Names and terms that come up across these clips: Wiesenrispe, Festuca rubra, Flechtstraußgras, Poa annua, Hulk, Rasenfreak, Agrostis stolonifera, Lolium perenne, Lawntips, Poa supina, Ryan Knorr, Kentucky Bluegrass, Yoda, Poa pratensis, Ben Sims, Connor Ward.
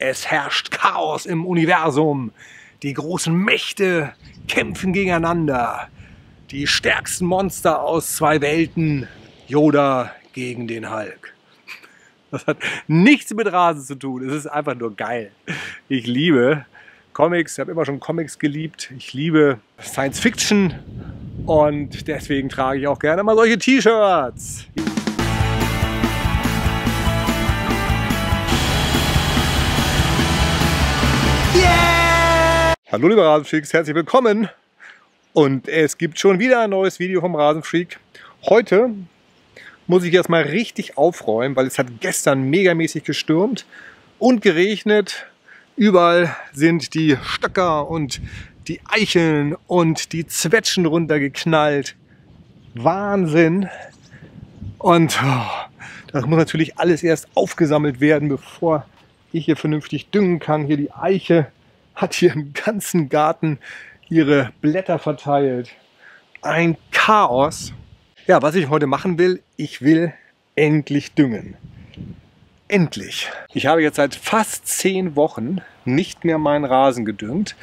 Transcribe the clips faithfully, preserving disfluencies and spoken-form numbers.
Es herrscht Chaos im Universum. Die großen Mächte kämpfen gegeneinander. Die stärksten Monster aus zwei Welten. Yoda gegen den Hulk. Das hat nichts mit Rasen zu tun. Es ist einfach nur geil. Ich liebe Comics. Ich habe immer schon Comics geliebt. Ich liebe Science Fiction. Und deswegen trage ich auch gerne mal solche T-Shirts. Hallo liebe Rasenfreaks, herzlich willkommen und es gibt schon wieder ein neues Video vom Rasenfreak. Heute muss ich erstmal richtig aufräumen, weil es hat gestern megamäßig gestürmt und geregnet. Überall sind die Stöcker und die Eicheln und die Zwetschen runtergeknallt. Wahnsinn! Und oh, das muss natürlich alles erst aufgesammelt werden, bevor ich hier vernünftig düngen kann. Hier die Eiche hat hier im ganzen Garten ihre Blätter verteilt. Ein Chaos. Ja, was ich heute machen will, ich will endlich düngen. Endlich. Ich habe jetzt seit fast zehn Wochen nicht mehr meinen Rasen gedüngt.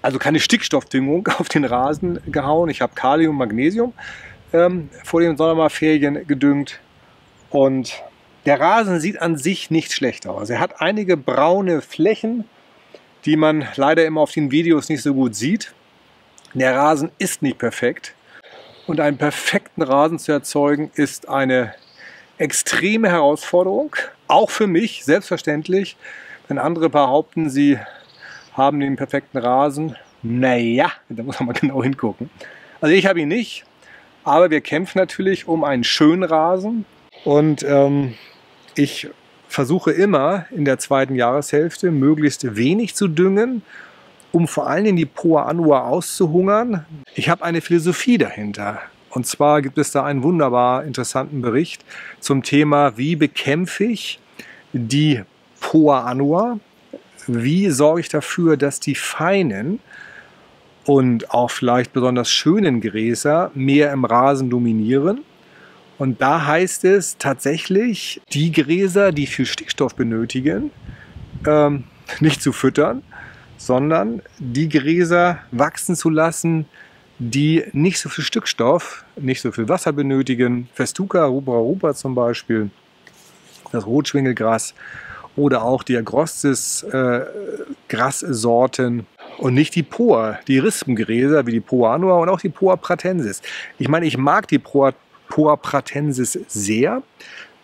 Also keine Stickstoffdüngung auf den Rasen gehauen. Ich habe Kalium, Magnesium ähm, vor den Sommerferien gedüngt. Und der Rasen sieht an sich nicht schlecht aus. Er hat einige braune Flächen, die man leider immer auf den Videos nicht so gut sieht. Der Rasen ist nicht perfekt. Und einen perfekten Rasen zu erzeugen, ist eine extreme Herausforderung. Auch für mich, selbstverständlich. Wenn andere behaupten, sie haben den perfekten Rasen, naja, da muss man mal genau hingucken. Also ich habe ihn nicht, aber wir kämpfen natürlich um einen schönen Rasen. Und ähm, ich versuche immer in der zweiten Jahreshälfte möglichst wenig zu düngen, um vor allen Dingen die Poa annua auszuhungern. Ich habe eine Philosophie dahinter. Und zwar gibt es da einen wunderbar interessanten Bericht zum Thema, wie bekämpfe ich die Poa annua? Wie sorge ich dafür, dass die feinen und auch vielleicht besonders schönen Gräser mehr im Rasen dominieren? Und da heißt es tatsächlich, die Gräser, die viel Stickstoff benötigen, ähm, nicht zu füttern, sondern die Gräser wachsen zu lassen, die nicht so viel Stickstoff, nicht so viel Wasser benötigen. Festuca rubra rubra zum Beispiel, das Rotschwingelgras oder auch die Agrostis äh, Grassorten. Und nicht die Poa, die Rispengräser wie die Poa annua und auch die Poa pratensis. Ich meine, ich mag die Poa Poa pratensis sehr,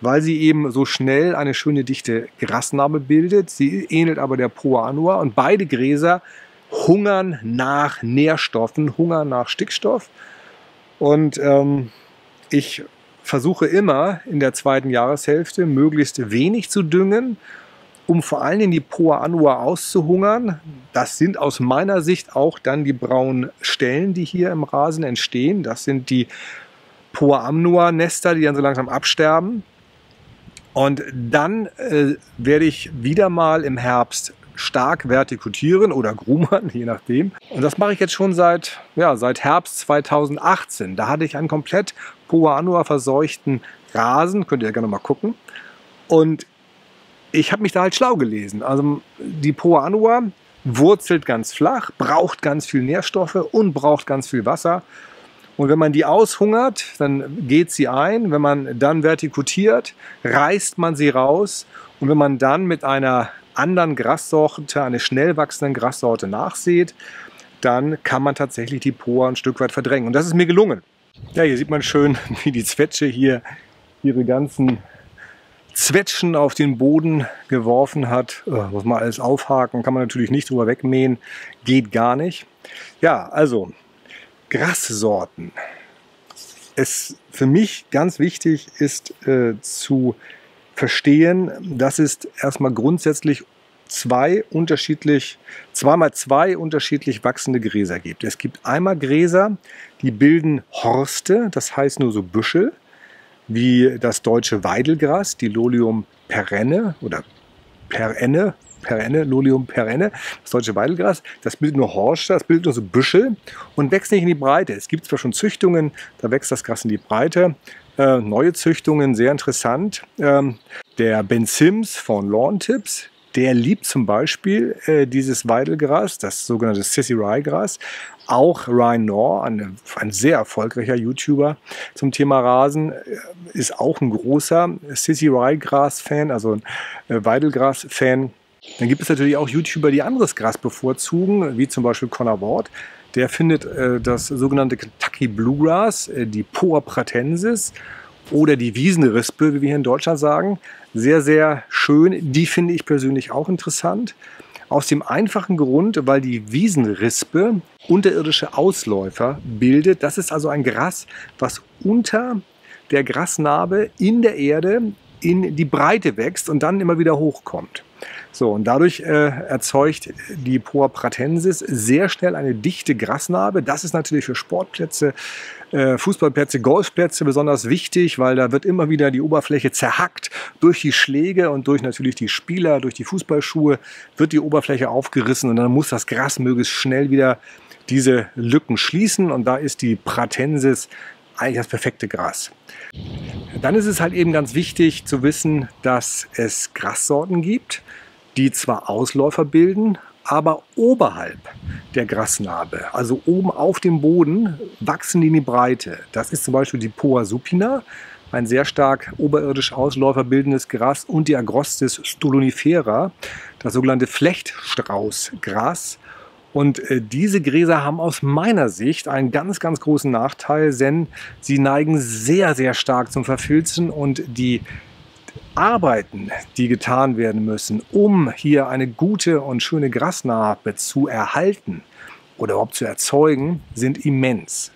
weil sie eben so schnell eine schöne dichte Grasnarbe bildet. Sie ähnelt aber der Poa annua und beide Gräser hungern nach Nährstoffen, hungern nach Stickstoff. Und ähm, ich versuche immer in der zweiten Jahreshälfte möglichst wenig zu düngen, um vor allen Dingen die Poa annua auszuhungern. Das sind aus meiner Sicht auch dann die braunen Stellen, die hier im Rasen entstehen. Das sind die Poa annua Nester, die dann so langsam absterben. Und dann äh, werde ich wieder mal im Herbst stark vertikutieren oder grumern, je nachdem. Und das mache ich jetzt schon seit, ja, seit Herbst zweitausendachtzehn. Da hatte ich einen komplett Poa annua verseuchten Rasen. Könnt ihr ja gerne mal gucken. Und ich habe mich da halt schlau gelesen. Also die Poa annua wurzelt ganz flach, braucht ganz viel Nährstoffe und braucht ganz viel Wasser. Und wenn man die aushungert, dann geht sie ein. Wenn man dann vertikutiert, reißt man sie raus. Und wenn man dann mit einer anderen Grassorte, einer schnell wachsenden Grassorte nachsät, dann kann man tatsächlich die Poa ein Stück weit verdrängen. Und das ist mir gelungen. Ja, hier sieht man schön, wie die Zwetsche hier ihre ganzen Zwetschen auf den Boden geworfen hat. Oh, muss man alles aufhaken, kann man natürlich nicht drüber wegmähen. Geht gar nicht. Ja, also Grassorten. Es für mich ganz wichtig ist äh, zu verstehen, dass es erstmal grundsätzlich zwei unterschiedlich, zweimal zwei unterschiedlich wachsende Gräser gibt. Es gibt einmal Gräser, die bilden Horste, das heißt nur so Büschel, wie das deutsche Weidelgras, die Lolium perenne oder perenne, perenne, Lolium perenne, das deutsche Weidelgras, das bildet nur Horste, das bildet nur so Büschel und wächst nicht in die Breite. Es gibt zwar schon Züchtungen, da wächst das Gras in die Breite. Äh, neue Züchtungen, sehr interessant. Ähm, der Ben Sims von Lawntips, der liebt zum Beispiel äh, dieses Weidelgras, das sogenannte Sissi-Rye-Gras. Auch Ryan Knorr, ein, ein sehr erfolgreicher YouTuber zum Thema Rasen, ist auch ein großer Sissi-Rye-Gras-Fan, also ein äh, Weidelgras-Fan. Dann gibt es natürlich auch YouTuber, die anderes Gras bevorzugen, wie zum Beispiel Connor Ward. Der findet äh, das sogenannte Kentucky Bluegrass, äh, die Poa pratensis oder die Wiesenrispe, wie wir hier in Deutschland sagen, sehr, sehr schön. Die finde ich persönlich auch interessant. Aus dem einfachen Grund, weil die Wiesenrispe unterirdische Ausläufer bildet. Das ist also ein Gras, was unter der Grasnarbe in der Erde in die Breite wächst und dann immer wieder hochkommt. So, und dadurch äh, erzeugt die Poa pratensis sehr schnell eine dichte Grasnarbe. Das ist natürlich für Sportplätze, äh, Fußballplätze, Golfplätze besonders wichtig, weil da wird immer wieder die Oberfläche zerhackt durch die Schläge und durch natürlich die Spieler, durch die Fußballschuhe wird die Oberfläche aufgerissen und dann muss das Gras möglichst schnell wieder diese Lücken schließen und da ist die Pratensis eigentlich das perfekte Gras. Dann ist es halt eben ganz wichtig zu wissen, dass es Grassorten gibt, die zwar Ausläufer bilden, aber oberhalb der Grasnarbe, also oben auf dem Boden, wachsen die in die Breite. Das ist zum Beispiel die Poa supina, ein sehr stark oberirdisch Ausläufer bildendes Gras, und die Agrostis stolonifera, das sogenannte Flechtstraußgras. Und diese Gräser haben aus meiner Sicht einen ganz, ganz großen Nachteil, denn sie neigen sehr, sehr stark zum Verfilzen und die Arbeiten, die getan werden müssen, um hier eine gute und schöne Grasnarbe zu erhalten oder überhaupt zu erzeugen, sind immens.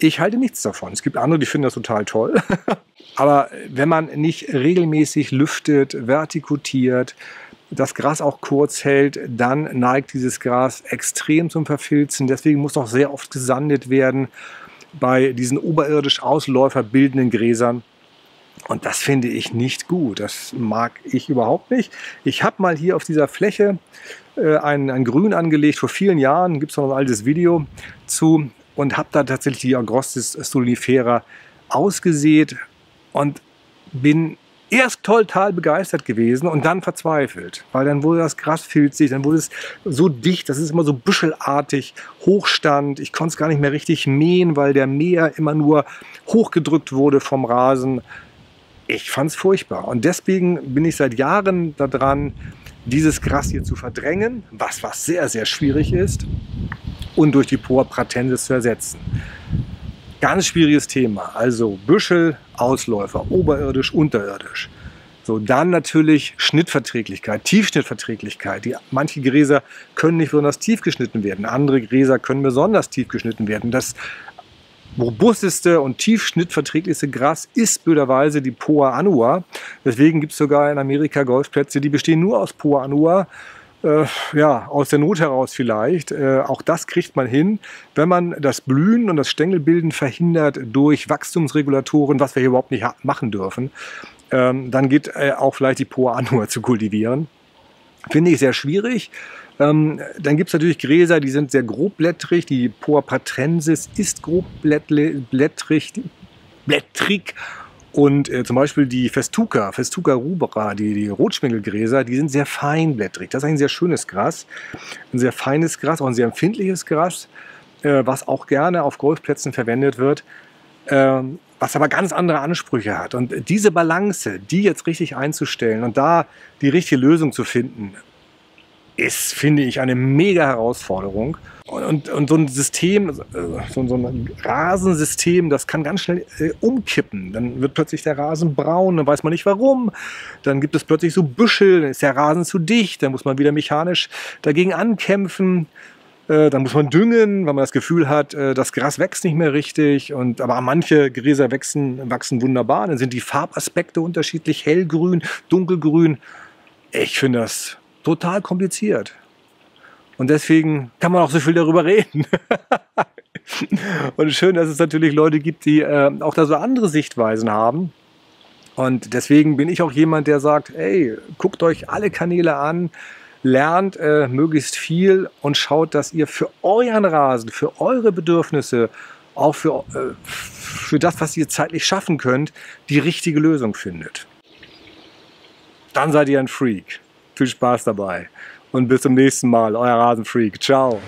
Ich halte nichts davon. Es gibt andere, die finden das total toll. Aber wenn man nicht regelmäßig lüftet, vertikutiert, das Gras auch kurz hält, dann neigt dieses Gras extrem zum Verfilzen. Deswegen muss noch sehr oft gesandet werden bei diesen oberirdisch Ausläufer bildenden Gräsern. Und das finde ich nicht gut. Das mag ich überhaupt nicht. Ich habe mal hier auf dieser Fläche äh, ein, ein Grün angelegt. Vor vielen Jahren gibt es noch ein altes Video zu und habe da tatsächlich die Agrostis stolonifera ausgesät und bin erst total begeistert gewesen und dann verzweifelt, weil dann wurde das Gras filzig, dann wurde es so dicht, das ist immer so büschelartig, hochstand. Ich konnte es gar nicht mehr richtig mähen, weil der Mäher immer nur hochgedrückt wurde vom Rasen. Ich fand es furchtbar und deswegen bin ich seit Jahren daran, dieses Gras hier zu verdrängen, was, was sehr, sehr schwierig ist, und durch die Poa pratensis zu ersetzen. Ganz schwieriges Thema, also Büschel, Ausläufer, oberirdisch, unterirdisch. So, dann natürlich Schnittverträglichkeit, Tiefschnittverträglichkeit. Die, manche Gräser können nicht besonders tief geschnitten werden, andere Gräser können besonders tief geschnitten werden. Das robusteste und tiefschnittverträglichste Gras ist blöderweise die Poa annua. Deswegen gibt es sogar in Amerika Golfplätze, die bestehen nur aus Poa annua. Äh, ja, aus der Not heraus vielleicht. Äh, auch das kriegt man hin, wenn man das Blühen und das Stängelbilden verhindert durch Wachstumsregulatoren, was wir hier überhaupt nicht machen dürfen. Ähm, dann geht äh, auch vielleicht die Poa annua zu kultivieren. Finde ich sehr schwierig. Ähm, dann gibt es natürlich Gräser, die sind sehr grobblättrig. Die Poa pratensis ist grobblättrig. Blättrig. Und äh, zum Beispiel die Festuca, Festuca rubra, die, die Rotschwingelgräser, die sind sehr feinblättrig. Das ist ein sehr schönes Gras, ein sehr feines Gras, auch ein sehr empfindliches Gras, äh, was auch gerne auf Golfplätzen verwendet wird, äh, was aber ganz andere Ansprüche hat. Und diese Balance, die jetzt richtig einzustellen und da die richtige Lösung zu finden, ist, finde ich, eine mega Herausforderung. Und, und, und so ein System, so, so ein Rasensystem, das kann ganz schnell äh, umkippen. Dann wird plötzlich der Rasen braun, dann weiß man nicht warum. Dann gibt es plötzlich so Büschel, dann ist der Rasen zu dicht, dann muss man wieder mechanisch dagegen ankämpfen. Äh, dann muss man düngen, weil man das Gefühl hat, äh, das Gras wächst nicht mehr richtig. Und, aber manche Gräser wachsen, wachsen wunderbar. Dann sind die Farbaspekte unterschiedlich, hellgrün, dunkelgrün. Ich finde das total kompliziert. Und deswegen kann man auch so viel darüber reden. Und schön, dass es natürlich Leute gibt, die äh, auch da so andere Sichtweisen haben. Und deswegen bin ich auch jemand, der sagt, ey, guckt euch alle Kanäle an, lernt äh, möglichst viel und schaut, dass ihr für euren Rasen, für eure Bedürfnisse, auch für, äh, für das, was ihr zeitlich schaffen könnt, die richtige Lösung findet. Dann seid ihr ein Freak. Viel Spaß dabei und bis zum nächsten Mal, euer Rasenfreak. Ciao.